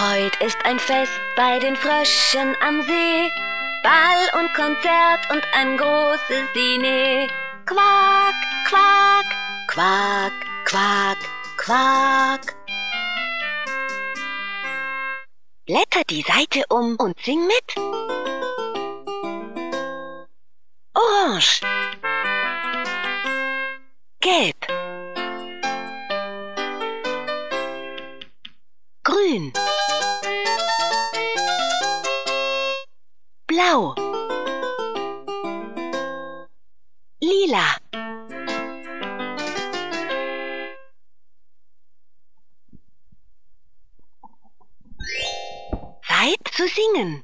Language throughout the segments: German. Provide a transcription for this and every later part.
Heut ist ein Fest bei den Fröschen am See. Ball und Konzert und ein großes Diner. Quack, quack, quack, quack, quack. Blätter die Seite um und sing mit. Orange. Gelb. Grün. Blau. Lila. Zeit zu singen.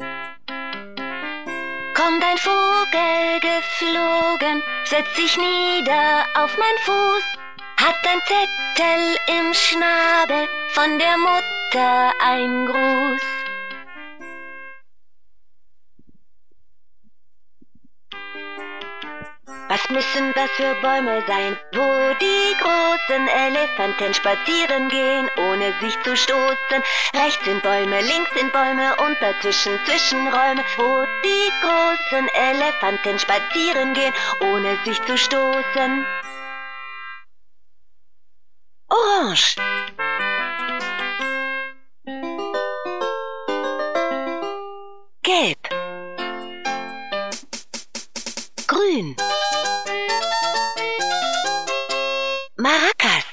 Kommt ein Vogel geflogen, setzt sich nieder auf mein Fuß, hat ein Zettel im Schnabel, von der Mutter ein Gruß. Was müssen das für Bäume sein, wo die großen Elefanten spazieren gehen, ohne sich zu stoßen? Rechts sind Bäume, links sind Bäume und dazwischen Zwischenräume, wo die großen Elefanten spazieren gehen, ohne sich zu stoßen. Orange. Gelb. Grün. Maracas.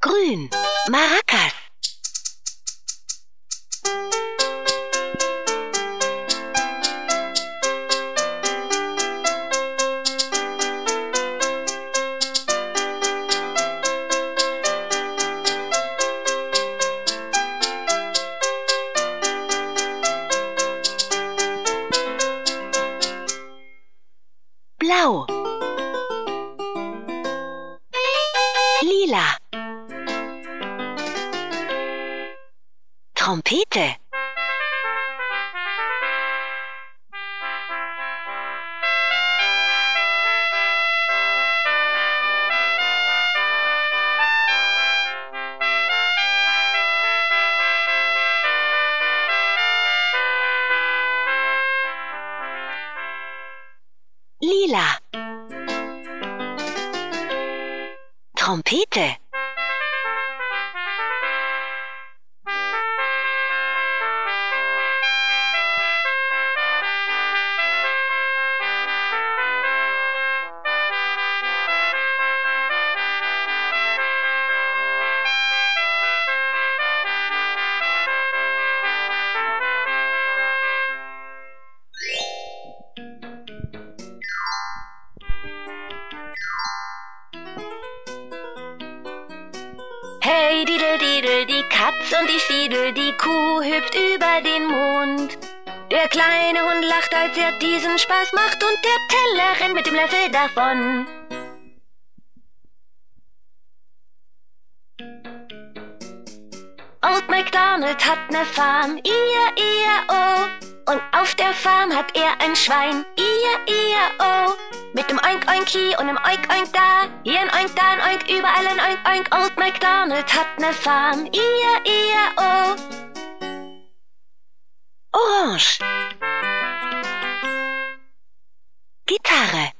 Grün, Maracas. Blau, lila, Trompete, lila, Trompete, Hey, didel, didel, die Katz und die Fiedel, die Kuh hüpft über den Mond. Der kleine Hund lacht, als er diesen Spaß macht, und der Teller rennt mit dem Löffel davon. Old MacDonald hat ne Farm, I-I-O. Und auf der Farm hat er ein Schwein, I-I-O. Mit dem Oink Oink hier und dem Oink Oink da, hier ein Oink, da ein Oink, überall ein Oink Oink. Old MacDonald hat ne Farm, I-I-O. Orange. Gitarre.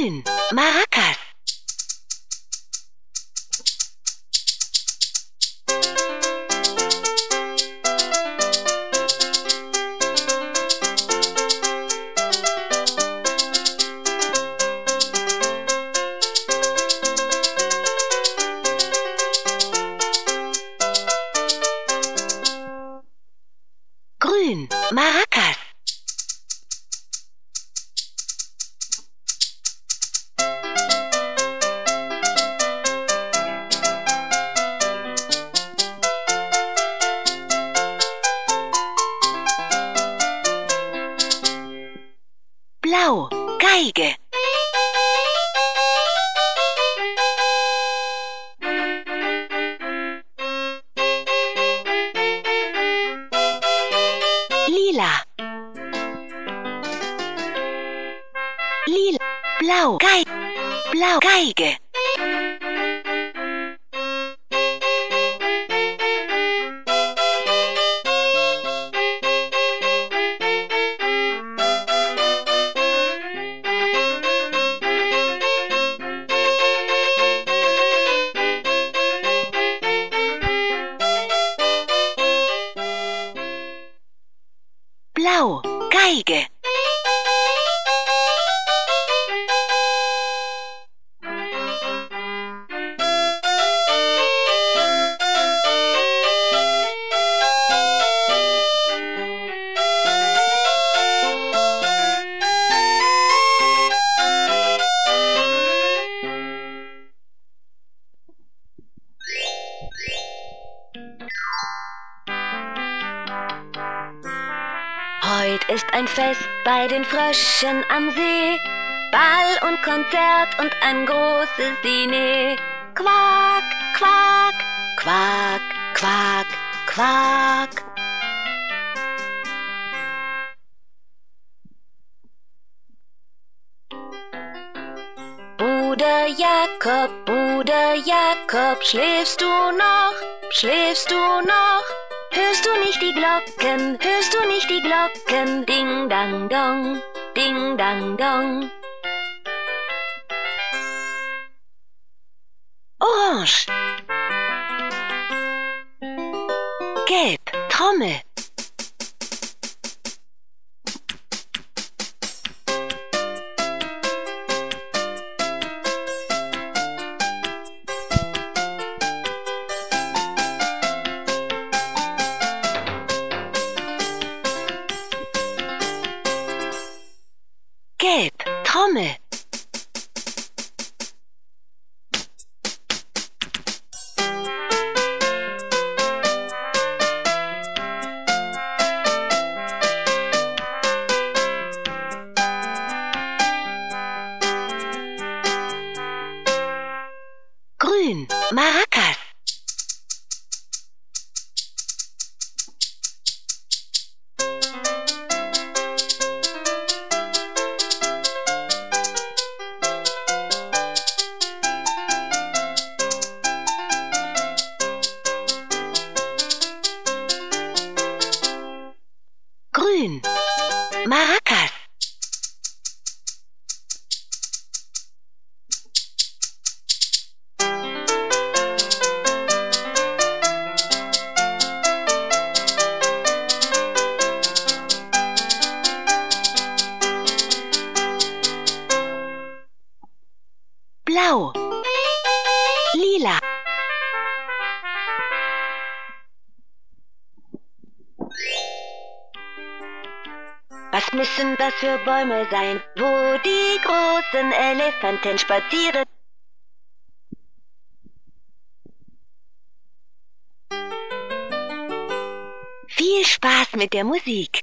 grün. Maracas. Grün. Maracas. Blau, Geige. Lila. Lila, blau, Geige. Blau, Geige. Blau, Geige. Heut ist ein Fest bei den Fröschen am See. Ball und Konzert und ein großes Diner. Quack, quack, quack, quack, quack. Bruder Jakob, schläfst du noch? Schläfst du noch? Hörst du nicht die Glocken? Hörst du nicht die Glocken? Ding, dang, dong. Ding, dang, dong. Orange. Gelb. Trommel. Gelb, Trommel. Grün, Maracas. Grün, Maracas. Blau, lila. Was müssen das für Bäume sein, wo die großen Elefanten spazieren? Viel Spaß mit der Musik!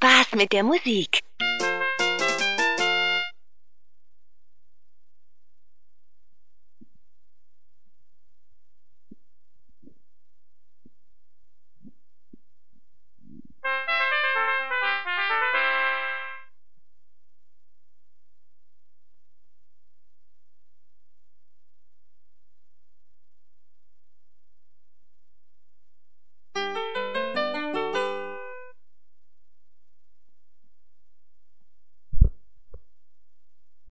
Spaß mit der Musik.